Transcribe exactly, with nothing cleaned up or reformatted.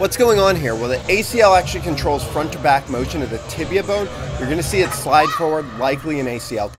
What's going on here? Well, the A C L actually controls front to back motion of the tibia bone. You're going to see it slide forward, likely an A C L.